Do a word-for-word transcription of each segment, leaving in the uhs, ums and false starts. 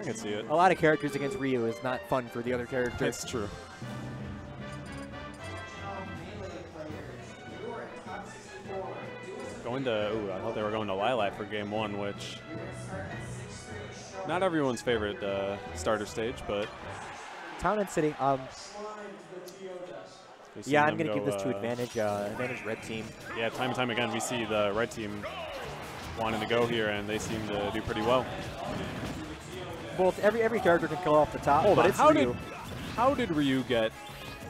I can see it. A lot of characters against Ryu is not fun for the other character. That's true. Going to, ooh, I thought they were going to Lilac for game one, which not everyone's favorite uh, starter stage, but Town and City. Um, yeah, I'm gonna go, give this uh, to advantage, uh, advantage red team. Yeah, time and time again we see the red team wanting to go here, and they seem to do pretty well. Both every every character can go off the top. Hold but on, it's how Ryu. did how did Ryu get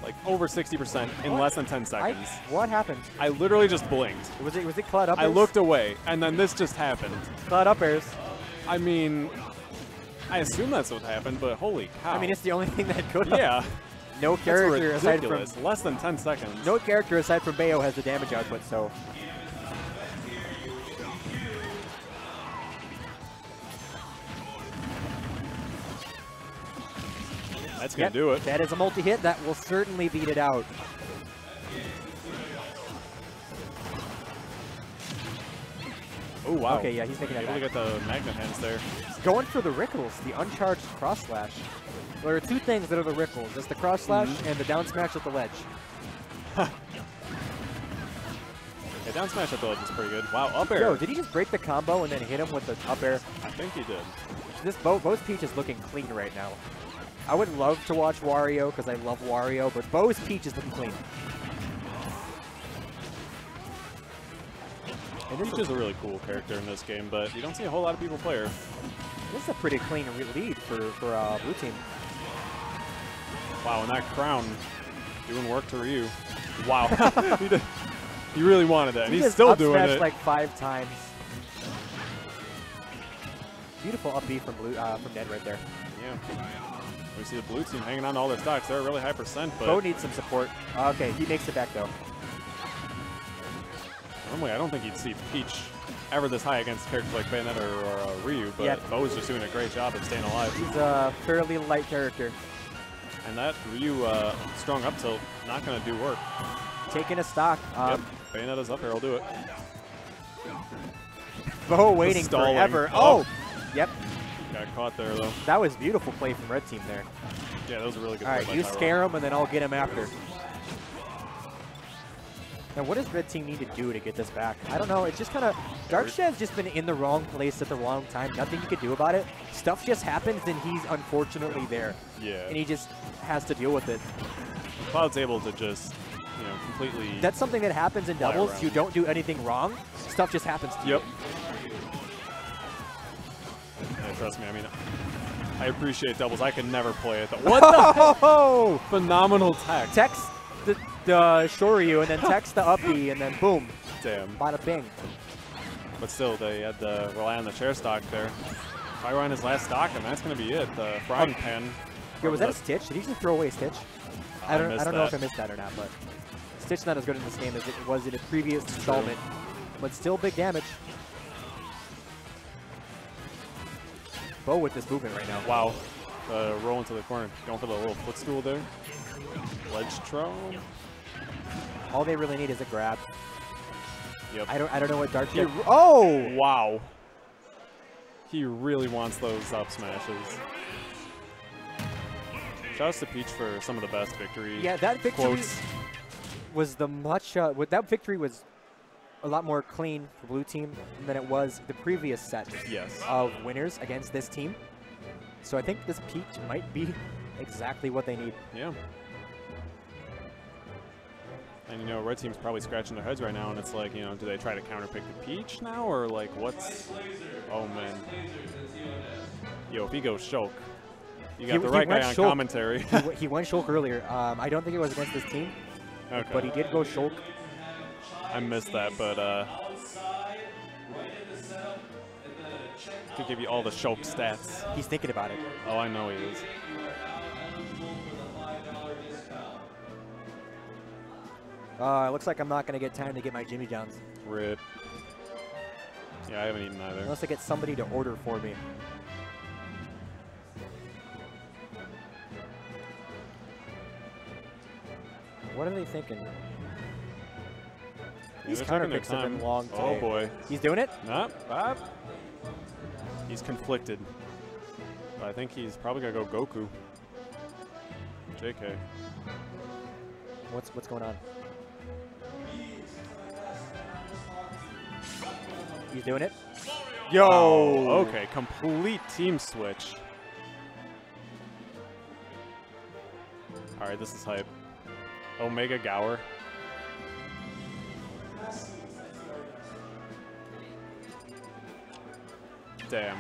like over sixty percent in what? less than ten seconds? I, what happened? I literally just blinked. Was it was it Cloud up airs? I looked away, and then this just happened. Cloud up airs. I mean, I assume that's what happened, but holy cow! I mean, it's the only thing that could. Yeah. No character aside from less than ten seconds. No character aside from Bayo has the damage output, so. That's gonna yep. do it. That is a multi-hit. That will certainly beat it out. Oh wow. Okay, yeah, he's making that. Able to get the magnet hands there. He's going for the Rickles, the uncharged cross slash. There are two things that are the Rickles. It's the cross slash mm-hmm. and the down smash at the ledge. Yeah, down smash at the ledge is pretty good. Wow, up air. Yo, did he just break the combo and then hit him with the up air? I think he did. This Bo, Bo's Peach is looking clean right now. I would love to watch Wario because I love Wario, but Bo's Peach is looking clean. And this Peach is a really cool character in this game, but you don't see a whole lot of people play her. This is a pretty clean lead for, for uh, Blue Team. Wow, and that crown doing work to Ryu. Wow. he, did, he really wanted that, he and he's still doing it. Like five times. Beautiful up B from, Blue, uh, from Ned right there. Yeah. We see the Blue Team hanging on to all their stocks. They're a really high percent, but... Bo needs some support. Uh, okay, he makes it back, though. Normally, I don't think you'd see Peach ever this high against characters like Bayonetta or, or uh, Ryu, but yep. Bo's just doing a great job of staying alive. He's a fairly light character. And that Ryu uh, strong up tilt, not going to do work. Taking a stock. Um, yep. Bayonetta's up here, I'll do it. Bo waiting forever. Oh! oh! Yep. Got caught there, though. That was beautiful play from Red Team there. Yeah, that was a really good All play. All right, you Tyroy. Scare him, and then I'll get him after. Now, what does Red Team need to do to get this back? I don't know. It's just kind of... Darkshad's just been in the wrong place at the wrong time. Nothing you could do about it. Stuff just happens, and he's unfortunately there. Yeah. And he just has to deal with it. Cloud's able to just, you know, completely... That's something that happens in doubles. Around. You don't do anything wrong. Stuff just happens to yep. you. Yep. Yeah, trust me. I mean, I appreciate doubles. I could never play it. Though. What the heck? Phenomenal tech. Tech's... The, the Shoryu and then text the up E and then boom. Damn. Bada bing. But still, they had to rely on the chair stock there. Tyroy on his last stock, and that's going to be it. The frying oh. pan. Yo, was that a Stitch? Did he just throw away a Stitch? Oh, I don't, I I don't know if I missed that or not, but Stitch's not as good in this game as it was in a previous True. installment, but still big damage. Bo with this movement right now. Wow. Uh, roll into the corner. Going for the little footstool there. Ledge throw. All they really need is a grab. Yep. I don't. I don't know what Darkshad. He, oh! Wow. He really wants those up smashes. Shouts to Peach for some of the best victories. Yeah, that victory quotes. was the much. Uh, that victory was a lot more clean for Blue Team than it was the previous set yes. of winners against this team. So I think this Peach might be exactly what they need. Yeah. And, you know, Red Team's probably scratching their heads right now, and it's like, you know, do they try to counterpick the Peach now, or, like, what's... Oh, man. Yo, if he goes Shulk, you got he, the right guy on Shulk. commentary. he, he went Shulk earlier. Um, I don't think it was against this team, okay. but he did go Shulk. I missed that, but... Uh, could give you all the Shulk stats. He's thinking about it. Oh, I know he is. Uh, looks like I'm not going to get time to get my Jimmy John's. Rip. Yeah, I haven't eaten either. Unless I get somebody to order for me. What are they thinking? These yeah, counterpicks have been long today. Oh, boy. He's doing it? Nope. Nope. He's conflicted. But I think he's probably gonna go Goku. J K. What's what's going on? He's doing it. Yo! Oh, okay, complete team switch. Alright, this is hype. Omega Gower. Damn.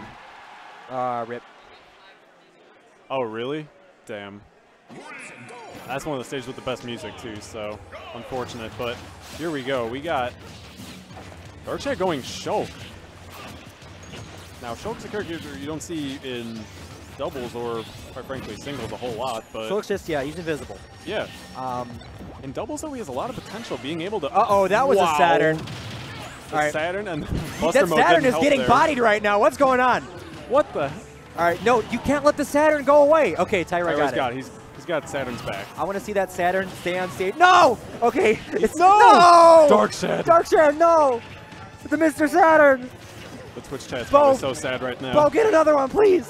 Ah, uh, rip. Oh, really? Damn. That's one of the stages with the best music, too, so unfortunate. But here we go. We got Darkshad going Shulk. Now, Shulk's a character you don't see in doubles or, quite frankly, singles a whole lot, but... Shulk's just, yeah, he's invisible. Yeah. Um, in doubles, though, he has a lot of potential being able to... Uh-oh, that was wow. a Saturn. All right. Saturn and Buster that mode Saturn is getting there. Bodied right now. What's going on? What the... All right, no, you can't let the Saturn go away. Okay, Tyroy got it. Got, he's, he's got Saturn's back. I want to see that Saturn stay on stage. No! Okay, it's... No! no! Darkshad. Darkshad, no! The Mister Saturn! The Twitch chat's probably so sad right now. Bo, get another one, please!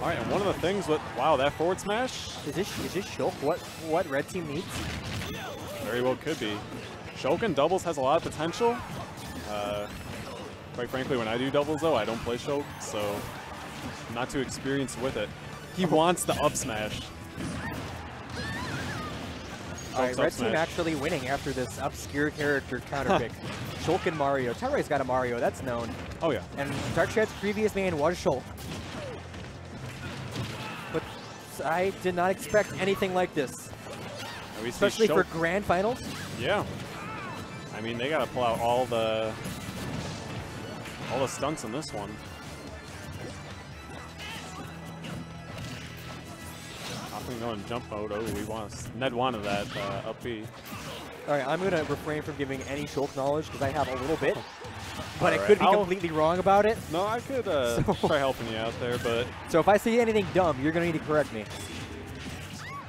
All right, and one of the things with... Wow, that forward smash? Is this, is this Shulk? What, what red team needs? Very well could be. Shulk in doubles has a lot of potential. Uh, quite frankly, when I do doubles, though, I don't play Shulk, so I'm not too experienced with it. He wants the up smash. All right, red team actually winning after this obscure character counter pick. Shulk and Mario. Tyroy's got a Mario, that's known. Oh, yeah. And Darkshad's previous main was Shulk. But I did not expect anything like this. Especially for grand finals. Yeah. I mean, they got to pull out all the all the stunts in this one. Offering going jump mode. Oh, we want Ned wanted that uh, up B. All right, I'm gonna refrain from giving any Shulk knowledge because I have a little bit, but right. I could be I'll, completely wrong about it. No, I could uh, so, try helping you out there, but so if I see anything dumb, you're gonna need to correct me.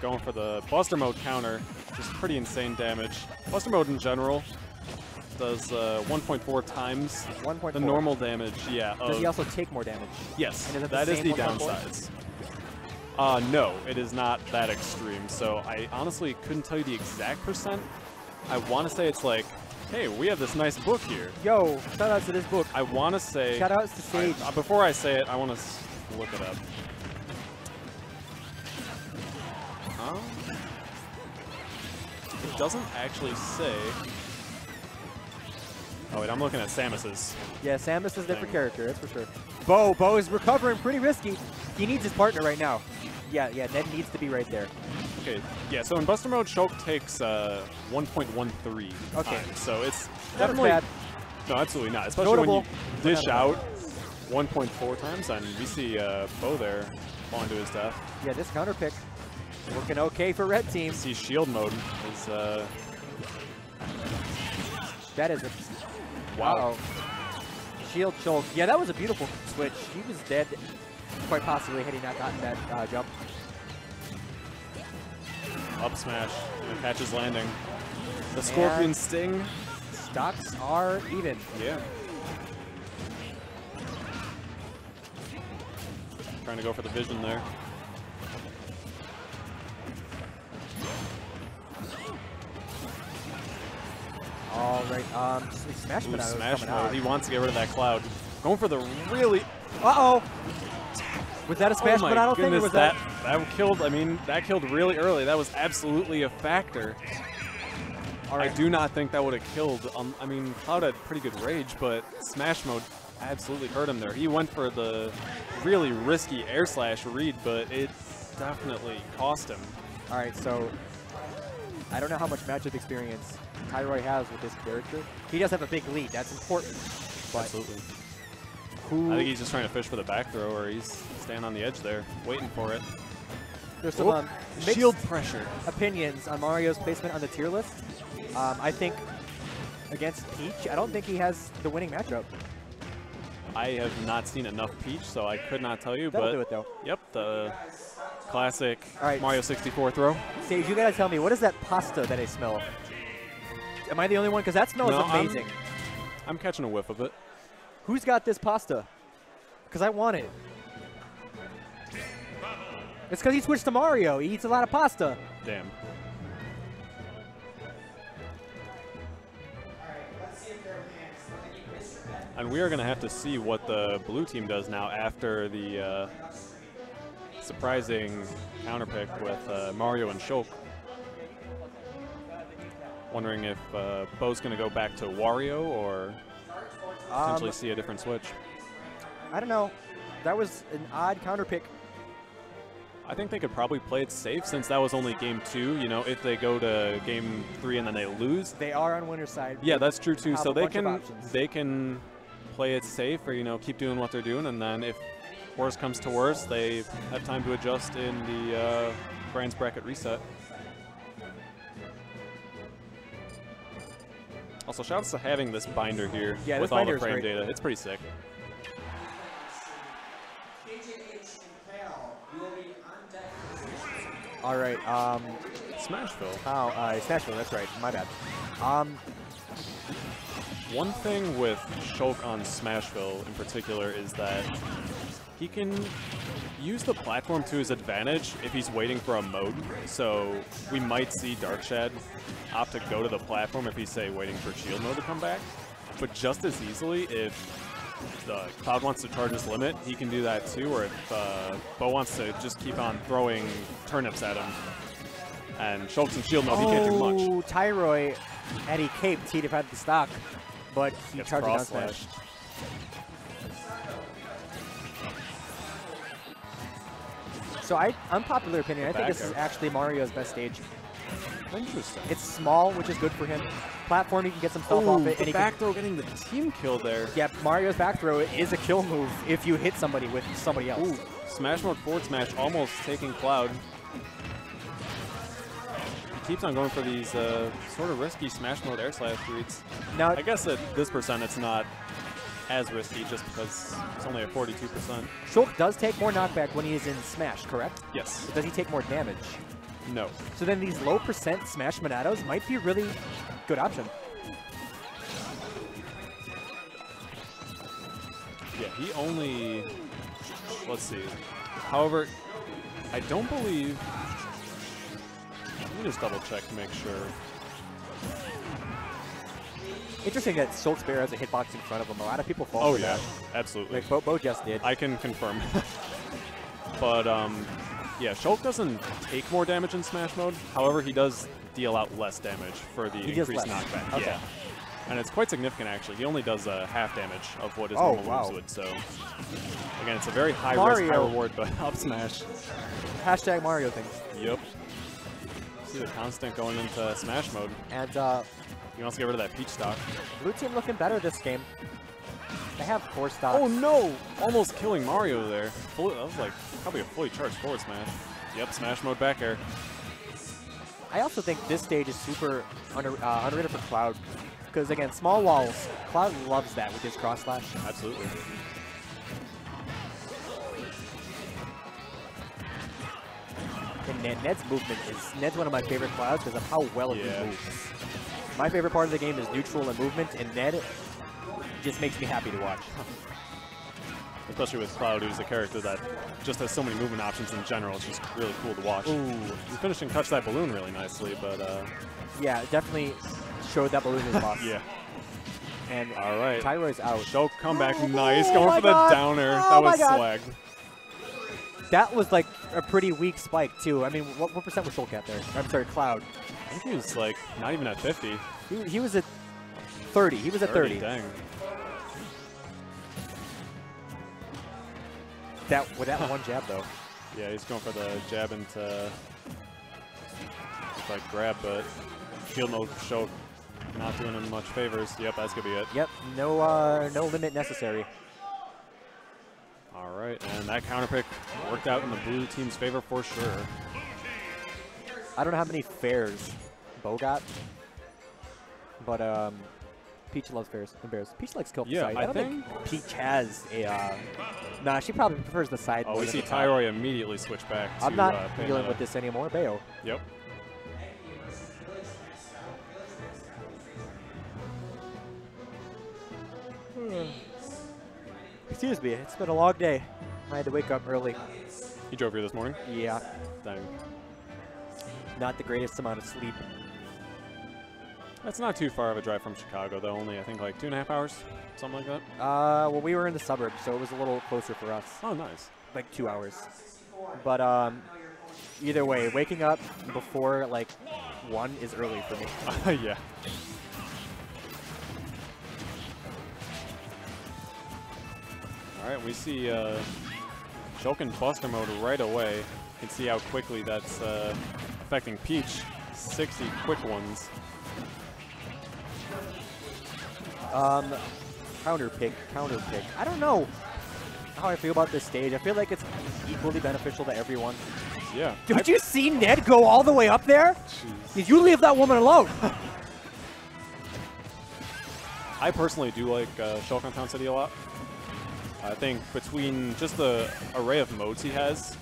Going for the Buster mode counter, just pretty insane damage. Buster mode in general does uh, one point four times one point four. The normal damage. Yeah. Does he also take more damage? Yes. Is that the is the downsides. Uh, no, it is not that extreme. So I honestly couldn't tell you the exact percent. I want to say it's like, hey, we have this nice book here. Yo, shout outs to this book. I want to say. Shout outs to Sage. I, before I say it, I want to look it up. It doesn't actually say. Oh wait, I'm looking at Samus's. Yeah, Samus is a different character, that's for sure. Bo, Bo is recovering pretty risky. He needs his partner right now. Yeah, yeah, Ned needs to be right there. Okay, yeah, so in Buster Mode, Shulk takes uh, one point one three. Okay. Times, so it's definitely bad. No, absolutely not. Especially Notable. when you dish out one point four times, and we see uh, Bo there falling to his death. Yeah, this counter pick. Looking okay for red team. See shield mode is uh that is a wow. Uh-oh. Shield Shulk. Yeah, that was a beautiful switch. He was dead quite possibly had he not gotten that uh, jump. Up smash and catches landing. The Scorpion and Sting. Stocks are even. Yeah. Trying to go for the vision there. All right, um, Smash Mode. Smash Mode. He wants to get rid of that Cloud. Going for the really. Uh oh. Was that a Smash Mode? I don't think it was that. That killed. I mean, that killed really early. That was absolutely a factor. All right. I do not think that would have killed. Um, I mean, Cloud had pretty good rage, but Smash Mode absolutely hurt him there. He went for the really risky air slash read, but it definitely cost him. All right, so I don't know how much matchup experience Tyroy has with this character. He does have a big lead. That's important. But absolutely. Who I think he's just trying to fish for the back throw, or he's staying on the edge there, waiting for it. There's some um, shield pressure opinions on Mario's placement on the tier list. Um, I think against Peach, I don't think he has the winning matchup. I have not seen enough Peach, so I could not tell you. That'll but do it though. Yep, the classic right. Mario sixty-four throw. Sage, you gotta tell me, what is that pasta that I smell? Am I the only one? Because that smells no, amazing. I'm, I'm catching a whiff of it. Who's got this pasta? because I want it. It's because he switched to Mario. He eats a lot of pasta. Damn. And we are going to have to see what the blue team does now after the uh, surprising counterpick with uh, Mario and Shulk. Wondering if uh, Bo's going to go back to Wario or potentially um, see a different switch. I don't know. That was an odd counterpick. I think they could probably play it safe since that was only game two. You know, if they go to game three and then they lose, they are on winner's side. Yeah, that's true too. So they can they can play it safe, or you know, keep doing what they're doing, and then if worse comes to worse, they have time to adjust in the uh, Brands bracket reset. Also, shouts to having this binder here yeah, with all the frame data. It's pretty sick. All right, um... Smashville. Oh, uh, Smashville, that's right. My bad. Um... One thing with Shulk on Smashville in particular is that he can use the platform to his advantage if he's waiting for a mode. So we might see Darkshad opt to go to the platform if he's, say, waiting for Shield Mode to come back. But just as easily, if the Cloud wants to charge his limit, he can do that too, or if uh, Bo wants to just keep on throwing turnips at him. And Shulk's in Shield Mode, oh, he can't do much. Oh, Tyroy, had he caped, he'd have had the stock, but he Gets charged cross smash. So I, unpopular opinion, I think this is actually Mario's best stage. Interesting. It's small, which is good for him. Platform, he can get some stuff Ooh, off it. The and back throw getting the team kill there. Yeah, Mario's back throw is a kill move if you hit somebody with somebody else. Ooh. Smash Mode forward smash, almost taking Cloud. He keeps on going for these uh, sort of risky Smash Mode air slash reads. Now, I guess at this percent it's not as risky just because it's only a forty-two percent. Shulk does take more knockback when he is in Smash, correct? Yes. But does he take more damage? No. So then these low percent Smash Monados might be a really good option. Yeah, he only... Let's see. However, I don't believe... Let me just double check to make sure. Interesting that Shulk's bear has a hitbox in front of him. A lot of people fall Oh, yeah. That. Absolutely. Like Bo, Bo just did. I can confirm. But, um... yeah, Shulk doesn't take more damage in Smash Mode. However, he does deal out less damage for the he increased knockback. Okay. Yeah, and it's quite significant actually. He only does uh, half damage of what his oh, normal wow. moves would. So again, it's a very high Mario. risk, high reward, but up smash. Hashtag Mario things. Yep. See the constant going into Smash Mode. And uh, he wants to get rid of that Peach stock. Blue team looking better this game. They have four stocks. Oh no! Almost killing Mario there. Full, that was like probably a fully charged forward smash. Yep, Smash Mode back air. I also think this stage is super under, uh, underrated for Cloud. Because again, small walls. Cloud loves that with his cross slash. Absolutely. And Ned, Ned's movement is Ned's one of my favorite Clouds because of how well yeah. he moves. My favorite part of the game is neutral and movement, and Ned just makes me happy to watch. Especially with Cloud, who's a character that just has so many movement options in general. It's just really cool to watch. Ooh. He's finishing Touch That Balloon really nicely, but... Uh, yeah, definitely showed that balloon his boss. Yeah. And all right. Tyroy's out. Shulk comeback, oh, nice. Oh Going for the God. downer. Oh that was swag. That was like a pretty weak spike, too. I mean, what, what percent was Shulk at there? I'm sorry, Cloud. I think he was like not even at fifty. He, he was at thirty. He was at thirty. thirty. Dang. That, with that one jab, though. Yeah, he's going for the jab into like grab, but Shield Mode Shulk not doing him much favors. Yep, that's gonna be it. Yep, no, uh, no limit necessary. All right, and that counter pick worked out in the blue team's favor for sure. I don't know how many fairs Bo got, but um, Peach loves bears. And bears. Peach likes kill yeah, the side. I, I don't think, think Peach has a... Uh, nah, she probably prefers the side. Oh, we see Tyroy immediately switch back to I'm not uh, dealing with this anymore. Bayo. Yep. excuse me. It's been a long day. I had to wake up early. You drove here this morning? Yeah. Dang. Not the greatest amount of sleep. That's not too far of a drive from Chicago, though. Only, I think, like two and a half hours, something like that. Uh, well, we were in the suburbs, so it was a little closer for us. Oh, nice. Like two hours. But um, either way, waking up before like one is early for me. Yeah. All right, we see uh, Shulk and Buster mode right away. You can see how quickly that's uh, affecting Peach. sixty quick ones. Um, counter pick, counter pick. I don't know how I feel about this stage. I feel like it's equally beneficial to everyone. Yeah. Did you see Ned go all the way up there? Jeez. Did you leave that woman alone? I personally do like uh, Shulk on Town City a lot. I think between just the array of modes he has,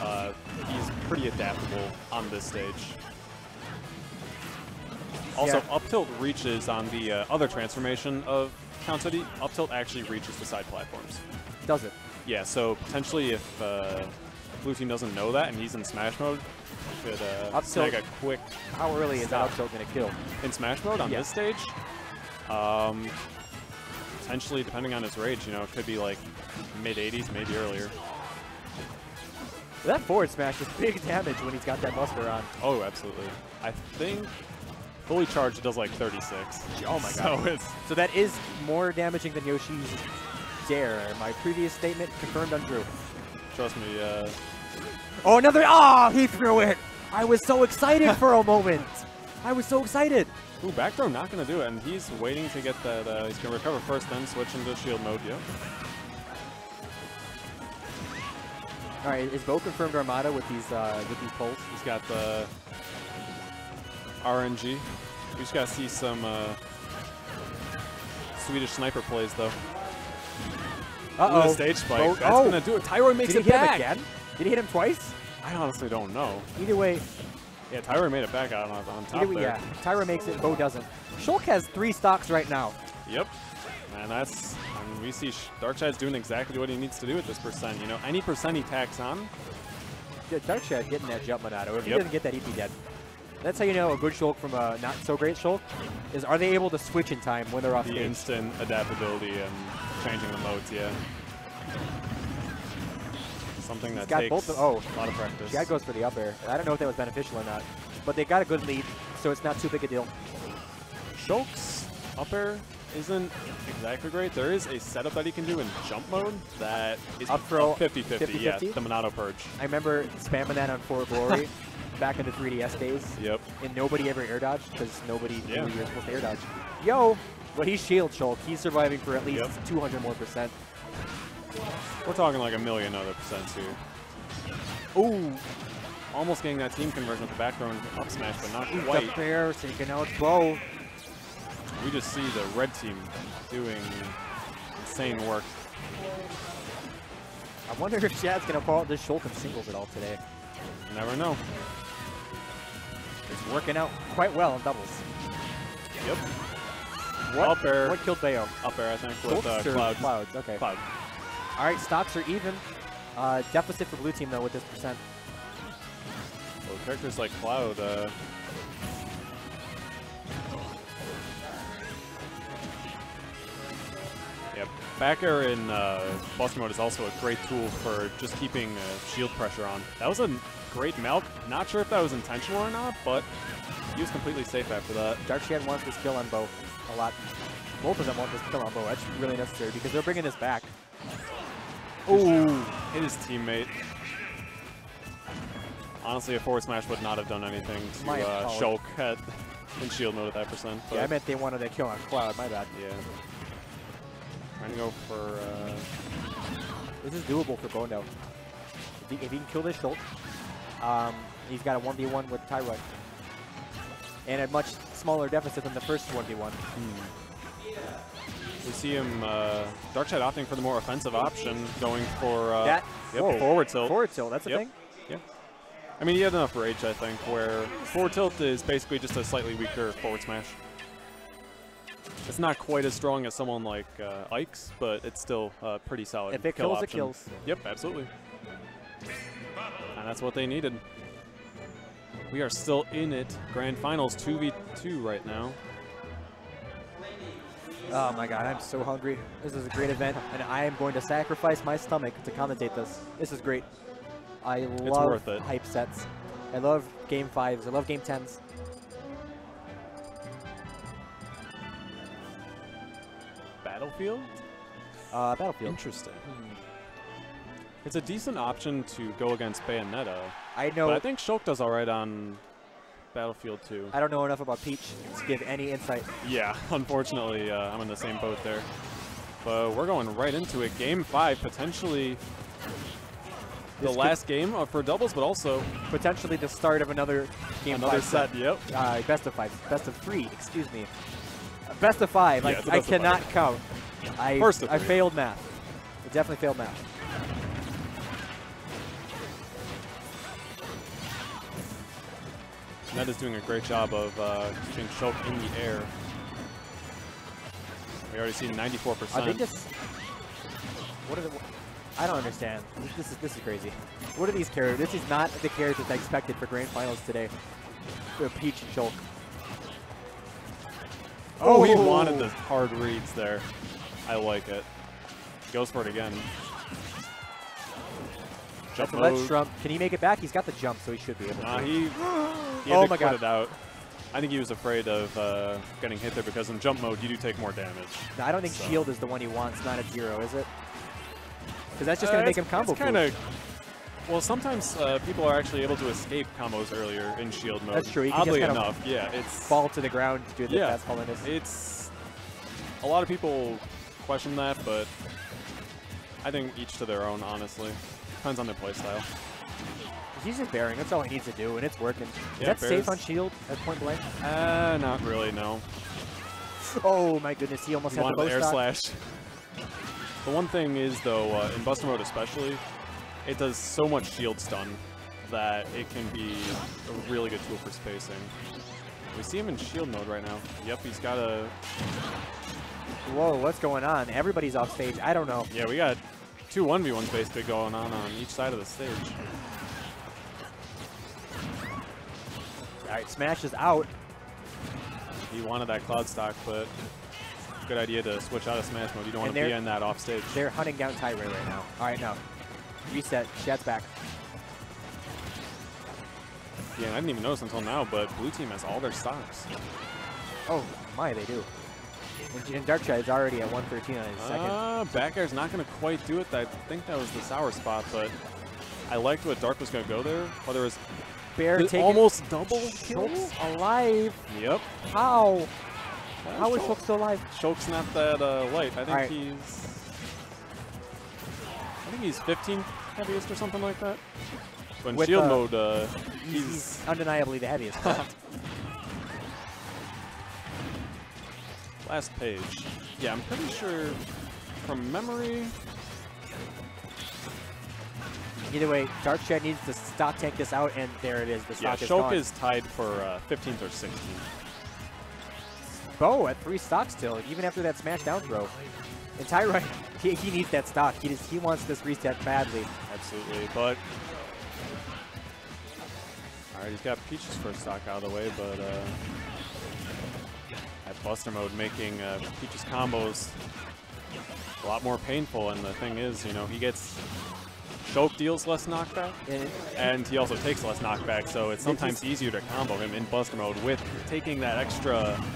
uh, he's pretty adaptable on this stage. Also, yeah. Up tilt reaches on the uh, other transformation of Town City. Up tilt actually reaches to side platforms. Does it? Yeah, so potentially if uh, Blue Team doesn't know that and he's in Smash Mode, he could uh, snag a quick How early stop. Is that up tilt going to kill? In Smash Mode on yeah. this stage? Um, potentially, depending on his rage, you know, it could be like mid eighties, maybe earlier. That forward smash is big damage when he's got that Buster on. Oh, absolutely. I think... fully charged, it does like thirty-six. Oh my god. So, it's so that is more damaging than Yoshi's Dare. My previous statement confirmed untrue. Trust me, uh... oh, another... oh, he threw it! I was so excited for a moment! I was so excited! Ooh, back throw not gonna do it, and he's waiting to get that... Uh, he's gonna recover first, then switch into shield mode, yeah. Alright, is Bo confirmed Armada with these, uh, with these pulls? He's got the... R N G. We just gotta see some uh, Swedish sniper plays, though. Uh-oh. Stage spike. Oh, that's oh. gonna do it. Tyroy makes Did it back. Did he hit him again? Did he hit him twice? I honestly don't know. Either way. Yeah, Tyroy made it back out on, on top way, there. Yeah, Tyroy makes it, Bo doesn't. Shulk has three stocks right now. Yep. And that's... I mean, we see Darkshad's doing exactly what he needs to do with this percent. You know, any percent he tacks on... Yeah, Darkshad getting that jump Monado. If he yep. doesn't get that, he'd be dead. That's how you know a good Shulk from a not-so-great Shulk, is are they able to switch in time when they're off the stage? The instant adaptability and changing the modes, yeah. Something that got takes both of, oh, a lot of practice. Shad goes for the up air. I don't know if that was beneficial or not, but they got a good lead, so it's not too big a deal. Shulk's up air isn't exactly great. There is a setup that he can do in jump mode that is up fifty fifty, yeah, the Monado Purge. I remember spamming that on Four Glory. Back in the three D S days. Yep. And nobody ever air dodged because nobody yeah. knew you were supposed to air dodge. Yo! But he's shield Shulk. He's surviving for at least yep. two hundred more percent. We're talking like a million other percents here. Ooh! Almost getting that team conversion with the back throw and up smash, but not quite. It's embarrassing. Now it's Bo. We just see the red team doing insane work. I wonder if Shad's going to fall out this Shulk in singles at all today. Never know. It's working out quite well on doubles. Yep. What, up air. What killed Bayo? Up air, I think, with uh, Cloud. Cloud, okay. Cloud. All right, stocks are even. Uh, deficit for Blue Team, though, with this percent. Well, characters like Cloud... Uh... Yep. Back air in uh, Buster mode is also a great tool for just keeping uh, shield pressure on. That was a... great melt. Not sure if that was intentional or not, but he was completely safe after that. Darkshad wants this kill on Bo a lot. Both of them want this kill on Bo. That's really necessary because they're bringing this back. Ooh, hit his teammate. Honestly, a forward smash would not have done anything to uh, Shulk at, in shield mode at that percent. Yeah, I meant they wanted that kill on Cloud. My bad. Yeah. Trying to go for... Uh... This is doable for Bo now. If he, if he can kill this Shulk... Um, he's got a one v one with Tyroy. And a much smaller deficit than the first one v one. Hmm. We see him, uh, Darkshad opting for the more offensive option, going for uh, that, yep, whoa, forward tilt. Forward tilt, that's a yep. thing? Yeah. I mean, he had enough rage, I think, where forward tilt is basically just a slightly weaker forward smash. It's not quite as strong as someone like uh, Ike's, but it's still uh, pretty solid. If it kill kills, option. It kills. Yep, absolutely. And that's what they needed. We are still in it. Grand Finals two v two right now. Oh my god, I'm so hungry. This is a great event, and I am going to sacrifice my stomach to commentate this. This is great. I love it's worth it. Hype sets. I love game fives. I love game tens. Battlefield? Uh, Battlefield. Interesting. Hmm. It's a decent option to go against Bayonetta. I know. But I think Shulk does all right on Battlefield two. I don't know enough about Peach to give any insight. Yeah, unfortunately, uh, I'm in the same boat there. But we're going right into it. Game five, potentially the this last game for doubles, but also potentially the start of another game. Another set, set. Yep. Uh, best of five. Best of three, excuse me. Best of five. Yeah, I, I of cannot five. count. I, First I failed math. I definitely failed math. Ned is doing a great job of uh, keeping Shulk in the air. We already seen ninety-four percent. I think this. What are the? I don't understand. This is this is crazy. What are these characters? This is not the characters I expected for Grand Finals today. For Peach and Shulk. Oh, he wanted the hard reads there. I like it. Goes for it again. Jump mode. Trump. Can he make it back? He's got the jump, so he should be able nah, to. He, he had oh to my cut God. it out. I think he was afraid of uh, getting hit there because in jump mode, you do take more damage. No, I don't think so. Shield is the one he wants, not at zero, is it? Because that's just uh, going to make him combo it's kinda, Well, sometimes uh, people are actually able to escape combos earlier in Shield mode. That's true. You can Oddly just enough, yeah, it's fall to the ground to do the yeah, fastball. It's a lot of people question that, but I think each to their own. Honestly, depends on their playstyle. He's just bearing. That's all he needs to do, and it's working. Is yeah, that safe on Shield at point blank? Uh, not really. No. Oh my goodness, he almost he had the bow air stock. slash. The one thing is though, uh, in Buster mode especially. It does so much shield stun that it can be a really good tool for spacing. We see him in shield mode right now. Yep, he's got a... Whoa, what's going on? Everybody's off stage. I don't know. Yeah, we got two one v ones basically going on on each side of the stage. All right, Smash is out. He wanted that Cloud stock, but good idea to switch out of Smash mode. You don't want to be in that off stage. They're hunting down Tyroy right now. All right, no. Reset. Shad's back. Yeah, I didn't even notice until now, but blue team has all their stocks. Oh my, they do. And Darkshad is already at one thirteen on his uh, second. Back air's not going to quite do it. I think that was the sour spot, but I liked what Dark was going to go there. Whether it was Bear taking almost double kills alive. Yep. How? Well, How Shulk. is Shulk still alive? Shulk's not that uh, light. I think right. he's. I think he's fifteen heaviest or something like that. But in With shield uh, mode, uh, he's, he's undeniably the heaviest. Last page. Yeah, I'm pretty sure from memory. Either way, Darkshad needs to stock tank this out, and there it is. The stock yeah, is Shulk gone. is tied for uh, fifteenth or sixteenth. Bo at three stocks still, even after that smash down throw. And Tyroy, he, he needs that stock. He just, he wants this reset badly. Absolutely, but... All right, he's got Peach's first stock out of the way, but... Uh, at Buster mode, making uh, Peach's combos a lot more painful. And the thing is, you know, he gets... Shulk deals less knockback, and, and he also takes less knockback, so it's sometimes easier to combo him in Buster mode with taking that extra zero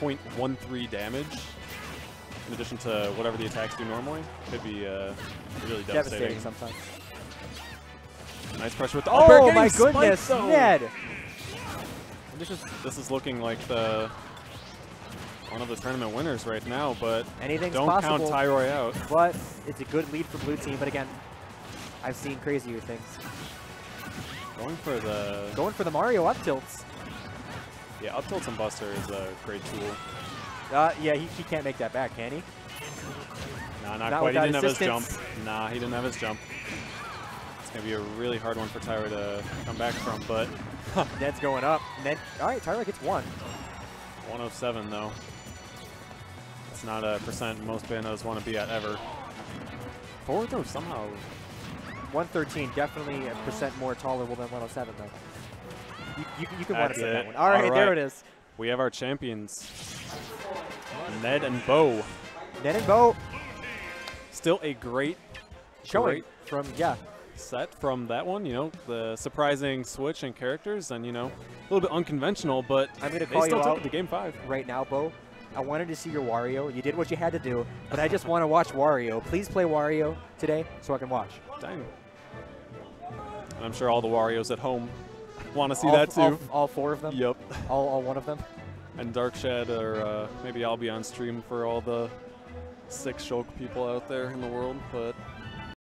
point one three damage. In addition to whatever the attacks do normally, could be uh, really devastating. devastating sometimes. Nice pressure with the upper. Oh, oh my goodness, spiked, Ned! This is this is looking like the one of the tournament winners right now, but Anything's don't possible, count Tyroy out. But it's a good lead for blue team. But again, I've seen crazier things. Going for the going for the Mario up tilts. Yeah, up tilts and Buster is a great tool. Uh, yeah, he, he can't make that back, can he? Nah, not, not quite. He didn't have his jump. Nah, he didn't have his jump. It's going to be a really hard one for Tyroy to come back from, but... Ned's going up. Ned. All right, Tyroy gets one. one oh seven, though. That's not a percent most bandos want to be at ever. Forward throw somehow. one thirteen, definitely a percent more tolerable than one oh seven, though. You, you, you can want to say that one. All right, All right, there it is. We have our champions, Ned and Bo. Ned and Bo. Still a great showing from, yeah. set from that one, you know, the surprising switch in characters and, you know, a little bit unconventional, but I'm gonna call they still you out to game five. Right now, Bo, I wanted to see your Wario. You did what you had to do, but I just want to watch Wario. Please play Wario today so I can watch. Dang. I'm sure all the Warios at home want to see all, that too. All, all four of them? Yep. All, all one of them? And Darkshad, or uh, maybe I'll be on stream for all the six Shulk people out there in the world, but...